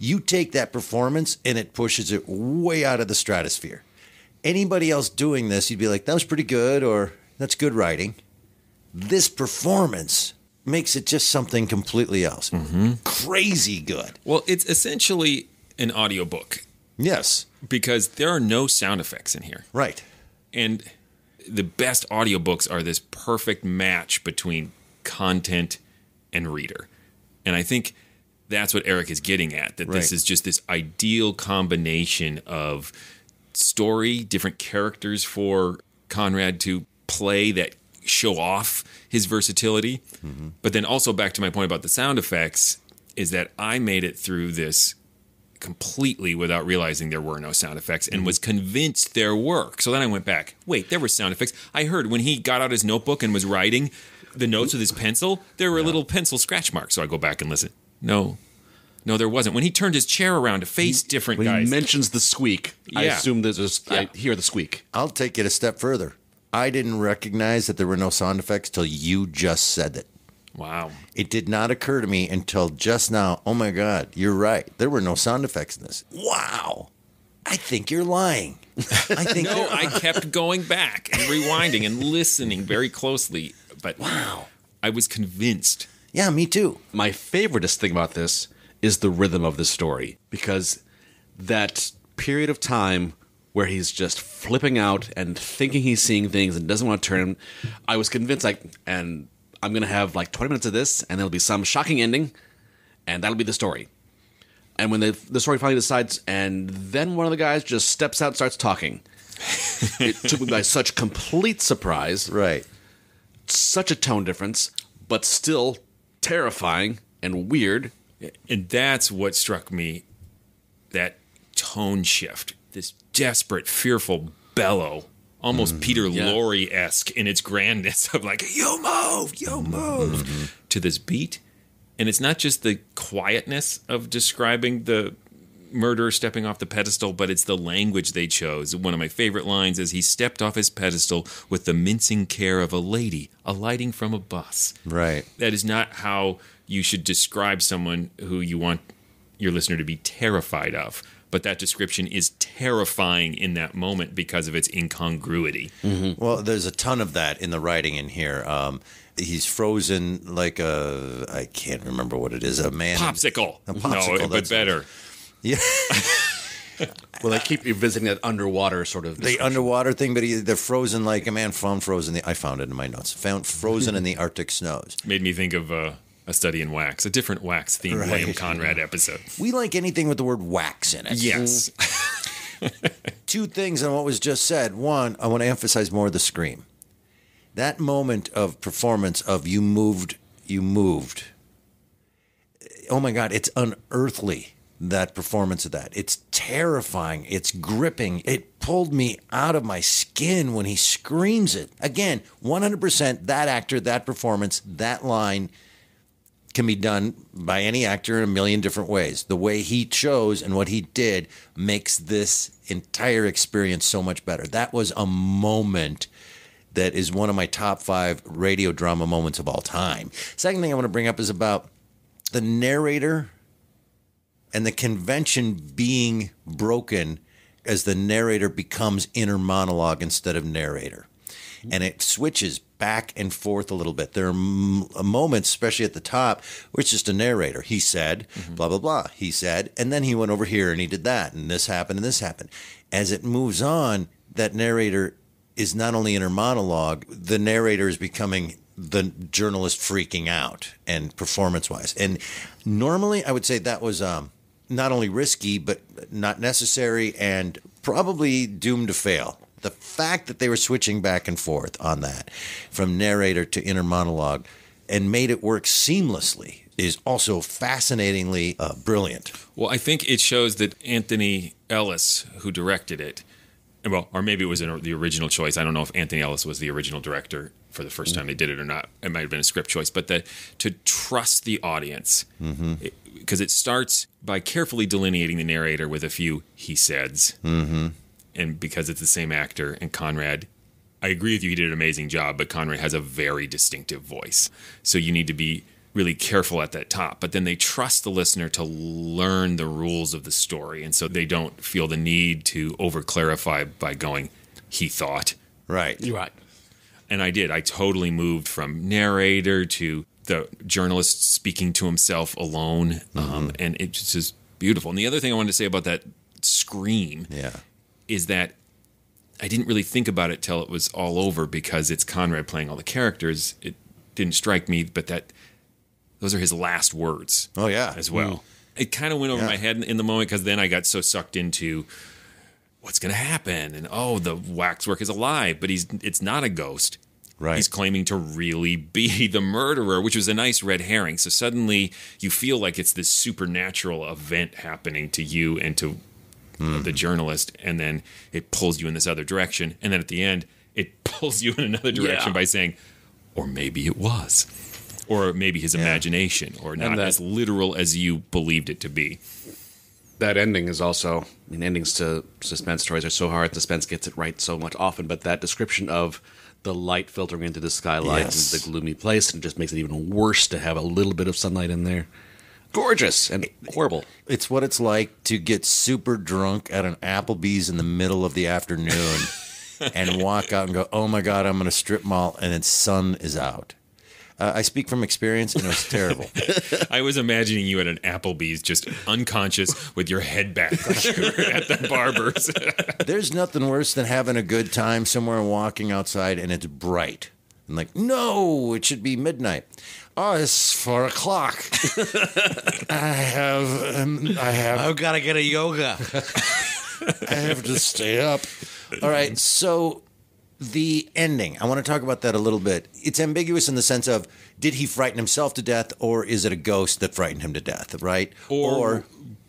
You take that performance, and it pushes it way out of the stratosphere. Anybody else doing this, you'd be like, that was pretty good, or that's good writing. This performance makes it just something completely else. Mm-hmm. Crazy good. Well, it's essentially an audiobook. Yes. Because there are no sound effects in here. Right. And the best audiobooks are this perfect match between content and reader. And I think... that's what Eric is getting at, that right. this is just this ideal combination of story, different characters for Conrad to play that show off his versatility. Mm-hmm. But then also back to my point about the sound effects is that I made it through this completely without realizing there were no sound effects and mm-hmm. was convinced there were. So then I went back, wait, there were sound effects. I heard when he got out his notebook and was writing the notes with his pencil, there were yeah. little pencil scratch marks. So I go back and listen. No, no, there wasn't. When he turned his chair around to face he, different when guys. He mentions the squeak. Yeah. I assume there's a, yeah. I hear the squeak. I'll take it a step further. I didn't recognize that there were no sound effects till you just said it. Wow. It did not occur to me until just now. Oh, my God, you're right. There were no sound effects in this. Wow. I think you're lying. I think No, I kept going back and rewinding and listening very closely. But wow, I was convinced. Yeah, me too. My favoriteest thing about this is the rhythm of the story, because that period of time where he's just flipping out and thinking he's seeing things and doesn't want to turn him, I was convinced, like, and I'm going to have like twenty minutes of this, and there'll be some shocking ending, and that'll be the story. And when the, the story finally decides, and then one of the guys just steps out and starts talking. It took me by such complete surprise. Right. Such a tone difference, but still... terrifying and weird. And that's what struck me, that tone shift, this desperate, fearful bellow, almost mm, Peter yeah. Lorre-esque in its grandness of like, you move, you move, mm-hmm. to this beat. And it's not just the quietness of describing the murderer stepping off the pedestal, but it's the language they chose. One of my favorite lines is, he stepped off his pedestal with the mincing care of a lady alighting from a bus. Right. That is not how you should describe someone who you want your listener to be terrified of. But that description is terrifying in that moment because of its incongruity. Mm-hmm. Well, there's a ton of that in the writing in here. Um, he's frozen like a, I can't remember what it is, a man. Popsicle. A popsicle. No, but better. Yeah. Well, they keep revisiting that underwater sort of the underwater thing, but he, they're frozen like a man from frozen. The, I found it in my notes. Found frozen in the Arctic snows. Made me think of uh, A Study in Wax, a different wax themed right. William Conrad episode. We like anything with the word wax in it. Yes. Two things on what was just said. One, I want to emphasize more the scream. That moment of performance of you moved, you moved. Oh my God, it's unearthly. That performance of that. It's terrifying. It's gripping. It pulled me out of my skin when he screams it. Again, one hundred percent that actor, that performance, that line can be done by any actor in a million different ways. The way he chose and what he did makes this entire experience so much better. That was a moment that is one of my top five radio drama moments of all time. Second thing I want to bring up is about the narrator and the convention being broken as the narrator becomes inner monologue instead of narrator. And it switches back and forth a little bit. There are m moments, especially at the top, where it's just a narrator. He said, mm-hmm. blah, blah, blah. He said, and then he went over here and he did that, and this happened and this happened. As it moves on, that narrator is not only inner monologue, the narrator is becoming the journalist freaking out and performance-wise. And normally I would say that was... Um, not only risky, but not necessary and probably doomed to fail. The fact that they were switching back and forth on that from narrator to inner monologue and made it work seamlessly is also fascinatingly uh, brilliant. Well, I think it shows that Anthony Ellis, who directed it, well, or maybe it was an, the original choice. I don't know if Anthony Ellis was the original director for the first time they did it or not. It might have been a script choice, but the, to trust the audience. Mm-hmm. It, because it starts by carefully delineating the narrator with a few he says. Mm-hmm. And because it's the same actor, and Conrad, I agree with you, he did an amazing job, but Conrad has a very distinctive voice. So you need to be really careful at that top. But then they trust the listener to learn the rules of the story. And so they don't feel the need to over-clarify by going, he thought. Right. You're right. And I did. I totally moved from narrator to... the journalist speaking to himself alone. Mm-hmm. um, and it's just is beautiful. And the other thing I wanted to say about that scream yeah. is that I didn't really think about it till it was all over because it's Conrad playing all the characters. It didn't strike me, but that those are his last words. Oh, yeah. As well. Mm. It kind of went over yeah. my head in the moment because then I got so sucked into what's going to happen. And, oh, the waxwork is alive, but he's it's not a ghost. Right. He's claiming to really be the murderer, which was a nice red herring. So suddenly you feel like it's this supernatural event happening to you and to mm. the journalist, and then it pulls you in this other direction. And then at the end, it pulls you in another direction yeah. by saying, or maybe it was. Or maybe his yeah. imagination, or not that, as literal as you believed it to be. That ending is also, I mean, endings to suspense stories are so hard. Suspense gets it right so much often, but that description of... the light filtering into the skylight yes. and the gloomy place, and it just makes it even worse to have a little bit of sunlight in there. Gorgeous and horrible. It's what it's like to get super drunk at an Applebee's in the middle of the afternoon and walk out and go, oh my God, I'm going to strip mall, and then sun is out. Uh, I speak from experience, and it was terrible. I was imagining you at an Applebee's just unconscious with your head back like you were at the barber's. There's nothing worse than having a good time somewhere and walking outside, and it's bright. And like, no, it should be midnight. Oh, it's four o'clock. I have... Um, I have... I've got to get a yoga. I have to stay up. All right, so... the ending, I want to talk about that a little bit. It's ambiguous in the sense of, did he frighten himself to death, or is it a ghost that frightened him to death, right? Or, or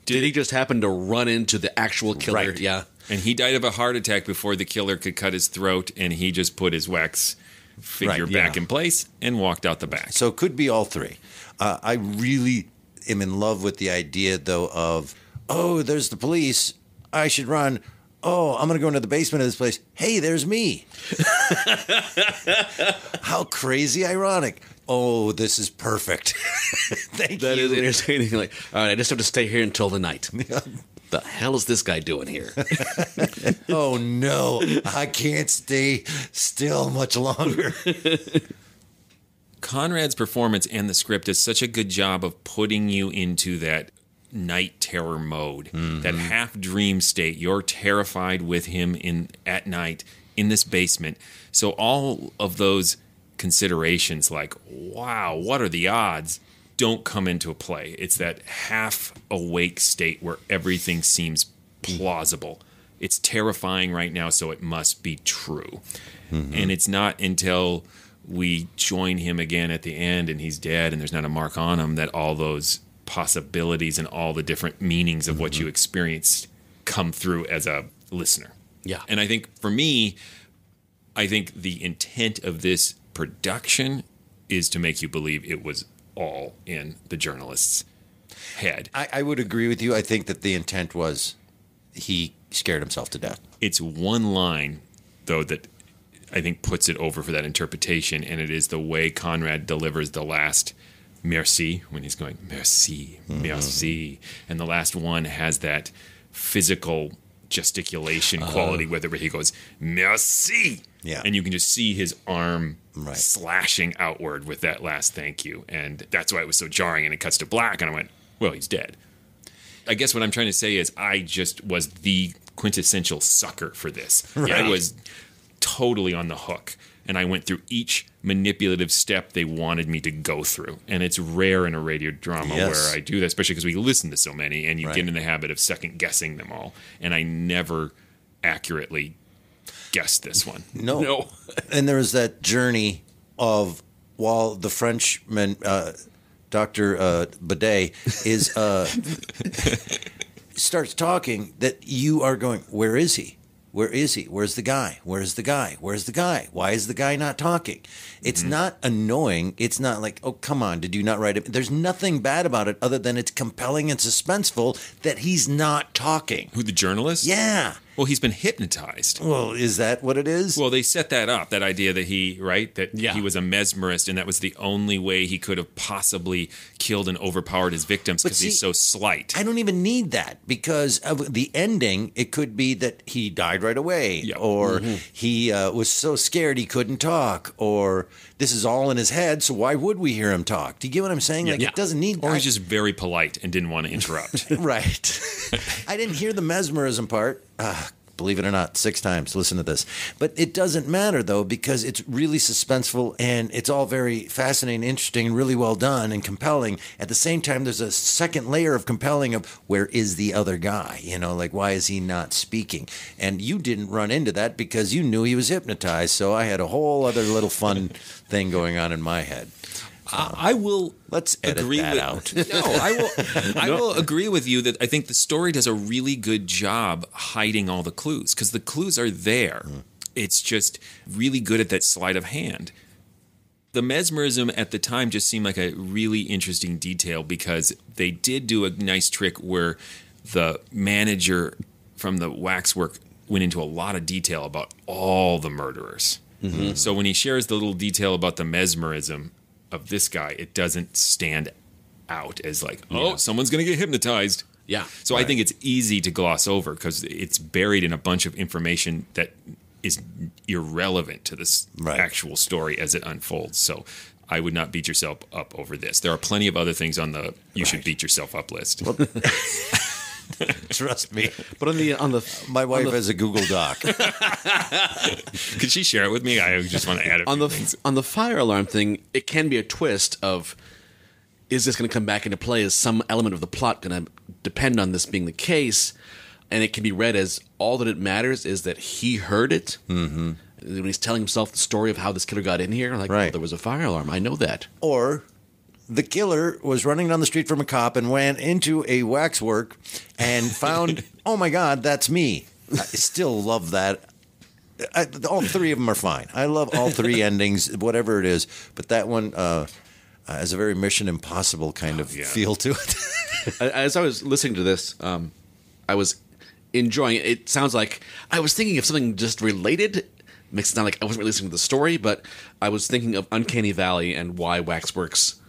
did he just happen to run into the actual killer? Right. Yeah. And he died of a heart attack before the killer could cut his throat, and he just put his wax figure right, yeah. back in place and walked out the back. So it could be all three. Uh, I really am in love with the idea, though, of oh, there's the police, I should run. Oh, I'm going to go into the basement of this place. Hey, there's me. How crazy ironic. Oh, this is perfect. Thank that you. That is entertaining. Like, all right, I just have to stay here until the night. The hell is this guy doing here? Oh, no. I can't stay still much longer. Conrad's performance and the script does such a good job of putting you into that night terror mode, mm-hmm. that half dream state. You're terrified with him in at night in this basement. So all of those considerations, like, wow, what are the odds, don't come into play. It's that half awake state where everything seems plausible. It's terrifying right now, so it must be true. Mm-hmm. And it's not until we join him again at the end and he's dead and there's not a mark on him that all those possibilities and all the different meanings of what mm-hmm. you experienced come through as a listener. Yeah. And I think for me, I think the intent of this production is to make you believe it was all in the journalist's head. I, I would agree with you. I think that the intent was he scared himself to death. It's one line, though, that I think puts it over for that interpretation, and it is the way Conrad delivers the last merci, when he's going, merci, merci. Mm-hmm. And the last one has that physical gesticulation uh-huh. quality with it, where he goes, merci. Yeah. And you can just see his arm right. slashing outward with that last thank you. And that's why it was so jarring, and it cuts to black. And I went, well, he's dead. I guess what I'm trying to say is I just was the quintessential sucker for this. Right. I was totally on the hook. And I went through each manipulative step they wanted me to go through. And it's rare in a radio drama yes. where I do that, especially because we listen to so many, and you right. get in the habit of second-guessing them all. And I never accurately guessed this one. No. no. And there was that journey of, while the Frenchman, uh, Doctor Uh, Bidet, is, uh, starts talking, that you are going, where is he? Where is he? Where's the guy? Where's the guy? Where's the guy? Why is the guy not talking? It's mm-hmm. not annoying. It's not like, oh, come on, did you not write it? There's nothing bad about it other than it's compelling and suspenseful that he's not talking. Who, the journalist? Yeah. Well, he's been hypnotized. Well, is that what it is? Well, they set that up, that idea that he, right, that yeah. he was a mesmerist, and that was the only way he could have possibly killed and overpowered his victims because he's so slight. I don't even need that, because of the ending, it could be that he died right away, yeah. or mm-hmm. he uh, was so scared he couldn't talk, or this is all in his head, so why would we hear him talk? Do you get what I'm saying? Yeah, like, yeah. it doesn't need... Or I, he's just very polite and didn't want to interrupt. Right. I didn't hear the mesmerism part. Uh, believe it or not, six times. Listen to this. But it doesn't matter, though, because it's really suspenseful, and it's all very fascinating, interesting, and really well done and compelling. At the same time, there's a second layer of compelling of, where is the other guy? You know, like, why is he not speaking? And you didn't run into that because you knew he was hypnotized. So I had a whole other little fun thing going on in my head. Um, I will let's edit agree that with, out. No, I will. I will agree with you that I think the story does a really good job hiding all the clues, because the clues are there. Mm. It's just really good at that sleight of hand. The mesmerism at the time just seemed like a really interesting detail, because they did do a nice trick where the manager from the waxwork went into a lot of detail about all the murderers. Mm-hmm. So when he shares the little detail about the mesmerism of this guy, it doesn't stand out as like, oh, yeah. someone's going to get hypnotized. Yeah. So right. I think it's easy to gloss over because it's buried in a bunch of information that is irrelevant to this right. actual story as it unfolds. So I would not beat yourself up over this. There are plenty of other things on the you right. should beat yourself up list. Well, trust me. But on the on the my wife the, has a Google Doc. Could she share it with me? I just want to add it. On the things. on the fire alarm thing, it can be a twist of, is this going to come back into play? Is some element of the plot going to depend on this being the case? And it can be read as, all that it matters is that he heard it. Mm-hmm. When he's telling himself the story of how this killer got in here, like right. oh, there was a fire alarm. I know that. Or the killer was running down the street from a cop and ran into a waxwork and found, oh, my God, that's me. I still love that. I, all three of them are fine. I love all three endings, whatever it is. But that one uh, has a very Mission Impossible kind oh, of yeah. feel to it. As I was listening to this, um, I was enjoying it. It sounds like I was thinking of something just related. Makes it sound like I wasn't really listening to the story, but I was thinking of Uncanny Valley and why Waxworks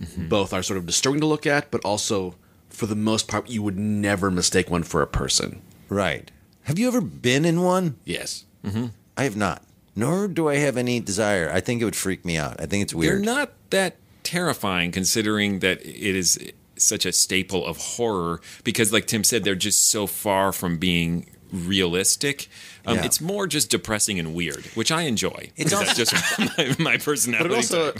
mm-hmm. both are sort of disturbing to look at, but also for the most part, you would never mistake one for a person. Right. Have you ever been in one? Yes. Mm-hmm. I have not. Nor do I have any desire. I think it would freak me out. I think it's weird. They're not that terrifying considering that it is such a staple of horror because, like Tim said, they're just so far from being realistic. Um, yeah. It's more just depressing and weird, which I enjoy. It's also that's just my, my personality. But it also,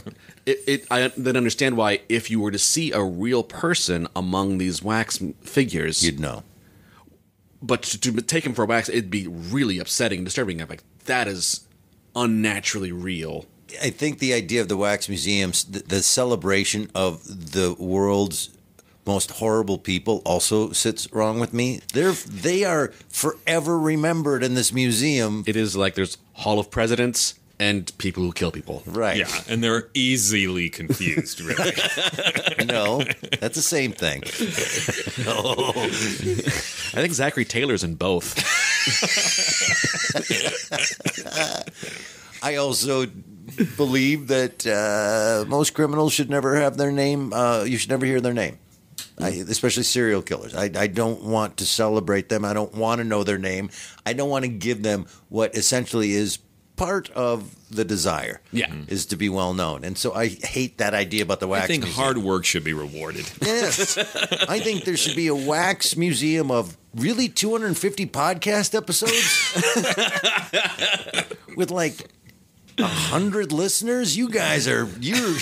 it, it, I then understand why if you were to see a real person among these wax figures, you'd know. But to, to take him for a wax, it'd be really upsetting and disturbing. I'm like, that is unnaturally real. I think the idea of the wax museums, the, the celebration of the world's most horrible people, also sits wrong with me. They're they are forever remembered in this museum. It is like there's Hall of Presidents and people who kill people, right? Yeah, and they're easily confused. Really? No, that's the same thing. No, I think Zachary Taylor's in both. I also believe that uh, most criminals should never have their name. Uh, you should never hear their name, I, especially serial killers. I, I don't want to celebrate them. I don't want to know their name. I don't want to give them what essentially is part of the desire, yeah, is to be well known. And so I hate that idea about the wax. I think museum. Hard work should be rewarded. Yes, I think there should be a wax museum of really two hundred fifty podcast episodes with like A hundred listeners? You guys are... You're...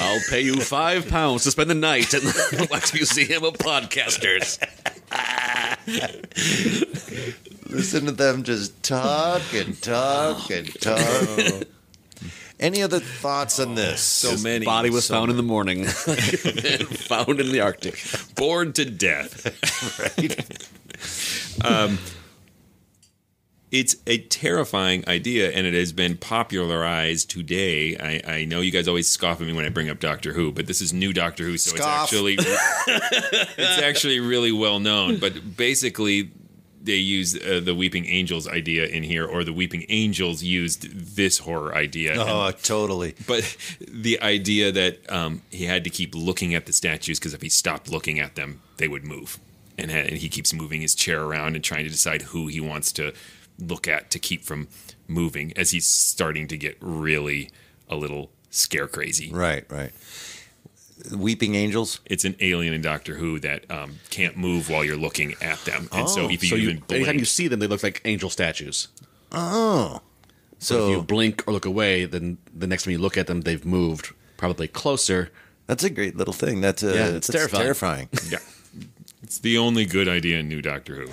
I'll pay you five pounds to spend the night at the Wax Museum of Podcasters. Listen to them just talk and talk and talk. Oh. Any other thoughts on this? So His many. body was so found many. in the morning. Found in the Arctic. Bored to death. Right. Um... It's a terrifying idea, and it has been popularized today. I, I know you guys always scoff at me when I bring up Doctor Who, but this is new Doctor Who, so scoff. it's actually it's actually really well known. But basically, they used uh, the Weeping Angels idea in here, or the Weeping Angels used this horror idea. Oh, and, totally. But the idea that um, he had to keep looking at the statues because if he stopped looking at them, they would move. And, and he keeps moving his chair around and trying to decide who he wants to look at to keep from moving as he's starting to get really a little scare crazy. Right, right. Weeping Angels? It's an alien in Doctor Who that um, can't move while you're looking at them. And oh, so if you so even you, blink... Anytime you see them, they look like angel statues. Oh. So, so if you blink or look away, then the next time you look at them, they've moved probably closer. That's a great little thing. That's, uh, yeah, it's that's terrifying. terrifying. Yeah. It's the only good idea in new Doctor Who.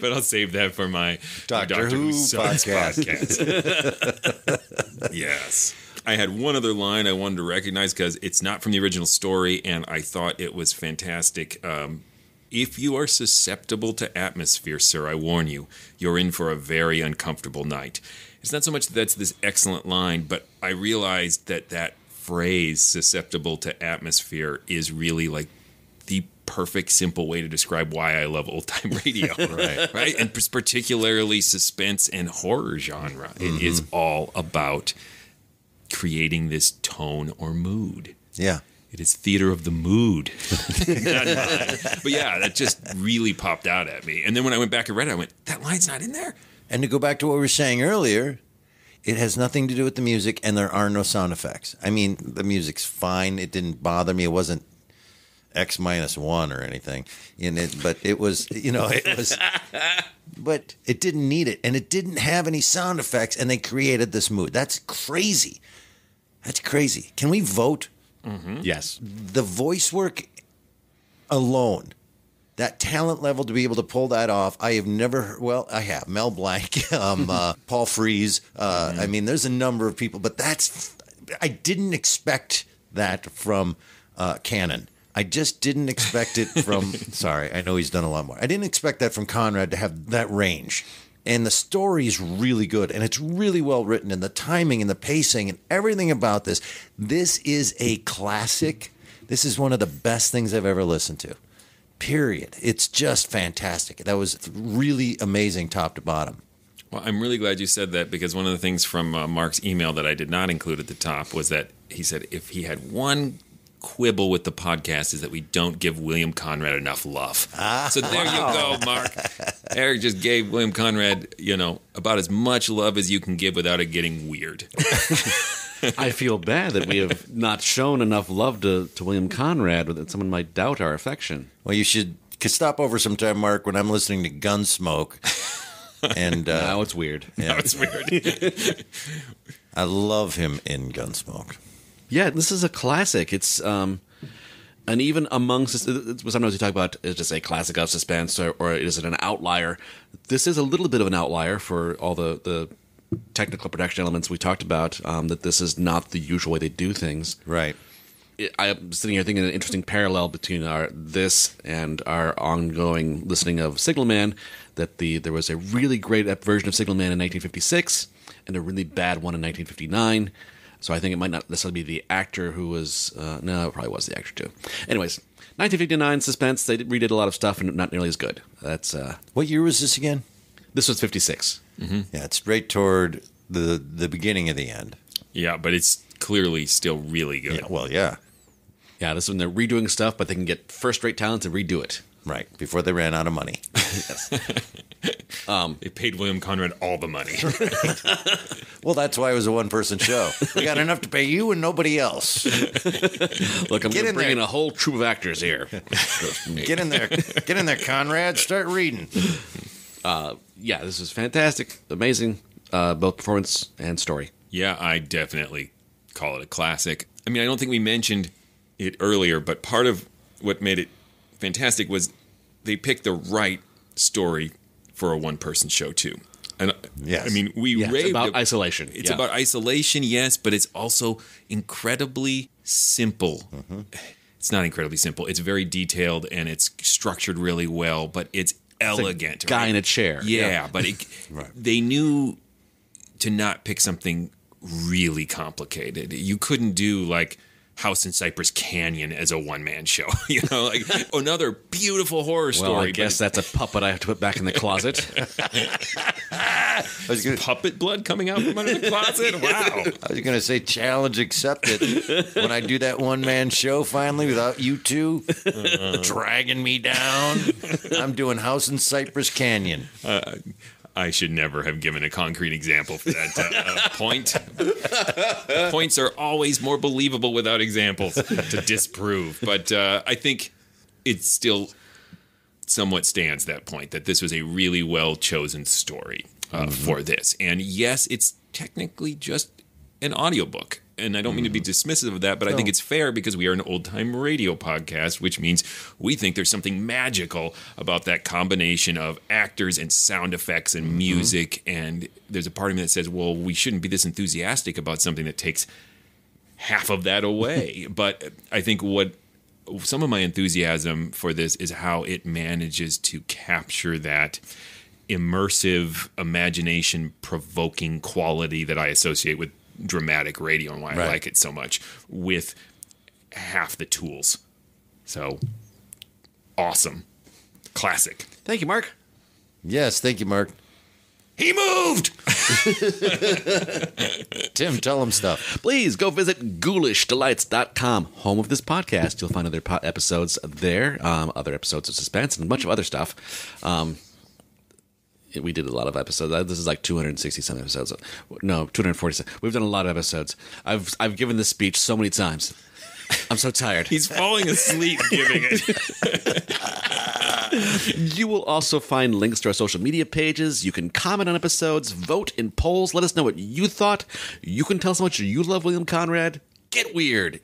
But I'll save that for my Doctor, Doctor Who, Who Sucks podcast. podcast. Yes. I had one other line I wanted to recognize because it's not from the original story, and I thought it was fantastic. Um, if you are susceptible to atmosphere, sir, I warn you, you're in for a very uncomfortable night. It's not so much that that's this excellent line, but I realized that that phrase, susceptible to atmosphere, is really like the perfect, simple way to describe why I love old-time radio, right? Right, and particularly suspense and horror genre. Mm-hmm. It is all about creating this tone or mood. Yeah. It is theater of the mood. But yeah, that just really popped out at me. And then when I went back and read it, I went, that line's not in there? And to go back to what we were saying earlier... It has nothing to do with the music, and there are no sound effects. I mean, the music's fine. It didn't bother me. It wasn't X Minus One or anything in it, but it was, you know, it was, but it didn't need it, and it didn't have any sound effects, and they created this mood. That's crazy. That's crazy. Can we vote? Mm-hmm. Yes. The voice work alone. That talent level to be able to pull that off, I have never heard, well, I have. Mel Blanc, um, uh, Paul Frees. Uh, mm-hmm. I mean, there's a number of people, but that's, I didn't expect that from uh, Cannon. I just didn't expect it from, sorry, I know he's done a lot more. I didn't expect that from Conrad to have that range. And the story is really good, and it's really well written, and the timing and the pacing and everything about this. This is a classic. This is one of the best things I've ever listened to. period. It's just fantastic. That was really amazing top to bottom. Well, I'm really glad you said that, because one of the things from uh, Mark's email that I did not include at the top was that he said if he had one quibble with the podcast is that we don't give William Conrad enough love. Ah, so there wow. you go, Mark. Eric just gave William Conrad, you know, about as much love as you can give without it getting weird. I feel bad that we have not shown enough love to, to William Conrad, that someone might doubt our affection. Well, you should stop over sometime, Mark, when I'm listening to Gunsmoke. And uh, now it's weird. Yeah. Now it's weird. I love him in Gunsmoke. Yeah, this is a classic. It's um, and even amongst sometimes you talk about is just a classic of suspense, or, or is it an outlier? This is a little bit of an outlier for all the, the technical production elements we talked about. Um, that this is not the usual way they do things. Right. I'm sitting here thinking an interesting parallel between our this and our ongoing listening of Signalman. That the there was a really great version of Signalman in nineteen fifty-six and a really bad one in nineteen fifty-nine. So I think it might not necessarily be the actor who was... Uh, no, it probably was the actor, too. Anyways, nineteen fifty-nine, Suspense, they redid a lot of stuff, and not nearly as good. That's uh, what year was this again? This was fifty-six. Mm-hmm. Yeah, it's straight toward the the beginning of the end. Yeah, but it's clearly still really good. Yeah, well, yeah. Yeah, this is when they're redoing stuff, but they can get first-rate talent to redo it. Right, before they ran out of money. Yes. Um, they paid William Conrad all the money. Well, that's why it was a one-person show. We got enough to pay you and nobody else. Look, I'm bringing in a whole troop of actors here. Get in there. Get in there, Conrad. Start reading. Uh, yeah, this is fantastic. Amazing, uh, both performance and story. Yeah, I definitely call it a classic. I mean, I don't think we mentioned it earlier, but part of what made it fantastic was they picked the right story for a one-person show too. And yes. I mean, we yeah, raved it's about ab- isolation. It's yeah. about isolation, yes, but it's also incredibly simple. Mm-hmm. It's not incredibly simple. It's very detailed and it's structured really well, but it's, it's elegant. A guy right? in a chair. Yeah, yeah. But it, right. they knew to not pick something really complicated. You couldn't do like House in Cypress Canyon as a one-man show, you know, like another beautiful horror story. Well, I guess that's a puppet I have to put back in the closet. Gonna... Puppet blood coming out from under the closet? Wow. I was going to say challenge accepted. When I do that one-man show finally without you two uh-uh. dragging me down, I'm doing House in Cypress Canyon. Uh, I should never have given a concrete example for that uh, point. Points are always more believable without examples to disprove. But uh, I think it still somewhat stands that point, that this was a really well-chosen story uh, mm-hmm. for this. And yes, it's technically just an audiobook. And I don't mean to be dismissive of that, but no. I think it's fair because we are an old-time radio podcast, which means we think there's something magical about that combination of actors and sound effects and music. Mm-hmm. And there's a part of me that says, well, we shouldn't be this enthusiastic about something that takes half of that away. But I think what some of my enthusiasm for this is how it manages to capture that immersive, imagination-provoking quality that I associate with dramatic radio and why right. I like it so much with half the tools. So awesome. Classic. Thank you, Mark. Yes, thank you, Mark. He moved! Tim, tell him stuff. Please go visit ghoulish delights dot com, home of this podcast. You'll find other po- episodes there, um, other episodes of Suspense and a bunch of other stuff. Um, We did a lot of episodes. This is like two hundred sixty-some episodes. No, two hundred forty-seven. We've done a lot of episodes. I've I've given this speech so many times. I'm so tired. He's falling asleep giving it. You will also find links to our social media pages. You can comment on episodes, vote in polls. Let us know what you thought. You can tell us how much you love William Conrad. Get weird.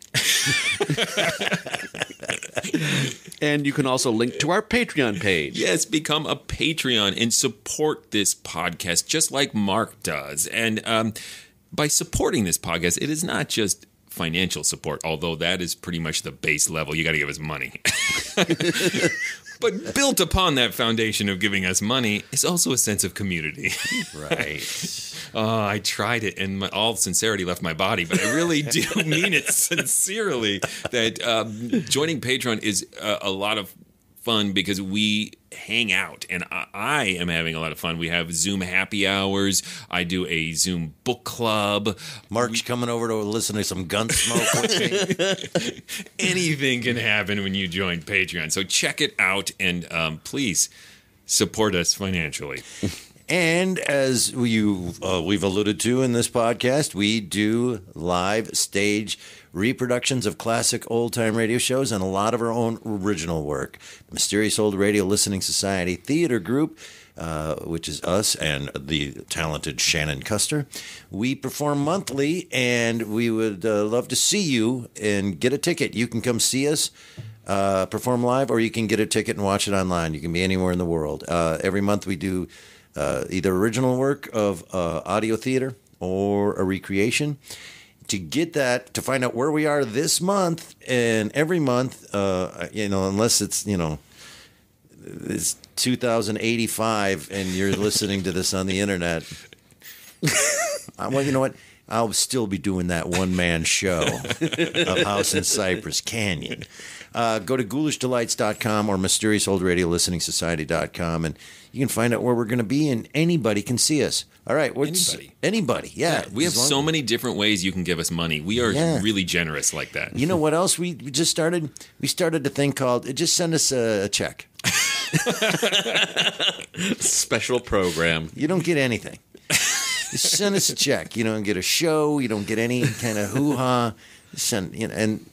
And you can also link to our Patreon page. Yes, become a Patreon and support this podcast just like Mark does. And um, by supporting this podcast, it is not just financial support, although that is pretty much the base level. You got to give us money. But built upon that foundation of giving us money is also a sense of community. Right. Oh, I tried it, and my, all sincerity left my body, but I really do mean it sincerely that um, joining Patreon is a, a lot of fun because we hang out, and I, I am having a lot of fun. We have Zoom happy hours. I do a Zoom book club. Mark's we, coming over to listen to some Gunsmoke. Anything can happen when you join Patreon. So check it out, and um, please support us financially. And as you, uh, we've alluded to in this podcast, we do live stage reproductions of classic old-time radio shows and a lot of our own original work. The Mysterious Old Radio Listening Society Theater Group, uh, which is us and the talented Shannon Custer. We perform monthly, and we would uh, love to see you and get a ticket. You can come see us. Uh, perform live, or you can get a ticket and watch it online. You can be anywhere in the world. Uh, every month we do uh, either original work of uh, audio theater or a recreation. To get that, to find out where we are this month and every month, uh, you know, unless it's, you know, it's two thousand eighty-five and you're listening to this on the internet. uh, well, you know what? I'll still be doing that one-man show of House in Cypress Canyon. Uh, go to ghoulish delights dot com or mysterious old radio listening society dot com, and you can find out where we're going to be, and anybody can see us. All right. What's, anybody. Anybody, yeah. yeah we have so many different ways you can give us money. We are yeah. really generous like that. You know what else? We just started We started a thing called, just send us a, a check. Special program. You don't get anything. Just send us a check. You don't get a show. You don't get any kind of hoo-ha. Send, you know, and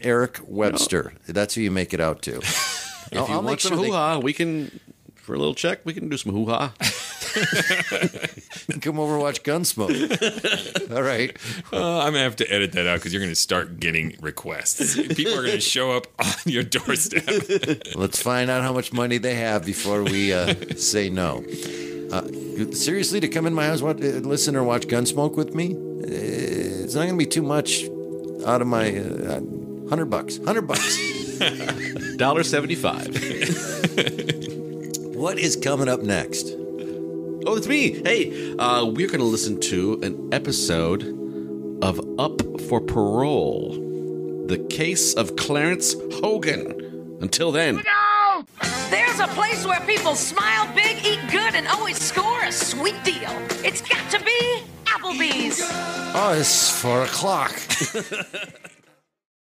Eric Webster. You know, that's who you make it out to. If I'll, you I'll want make some sure hoo-ha, they... we can, for a little check, we can do some hoo-ha. Come over and watch Gunsmoke. All right. Uh, I'm going to have to edit that out because you're going to start getting requests. People are going to show up on your doorstep. Let's find out how much money they have before we uh, say no. Uh, seriously, to come in my house, watch, listen or watch Gunsmoke with me, uh, it's not going to be too much out of my uh, hundred bucks, hundred bucks, dollar seventy-five. What is coming up next? Oh, it's me. Hey, uh, we're going to listen to an episode of Up for Parole: The Case of Clarence Hogan. Until then. There's a place where people smile big, eat good, and always score a sweet deal. It's got to be Applebee's. Oh, it's four o'clock.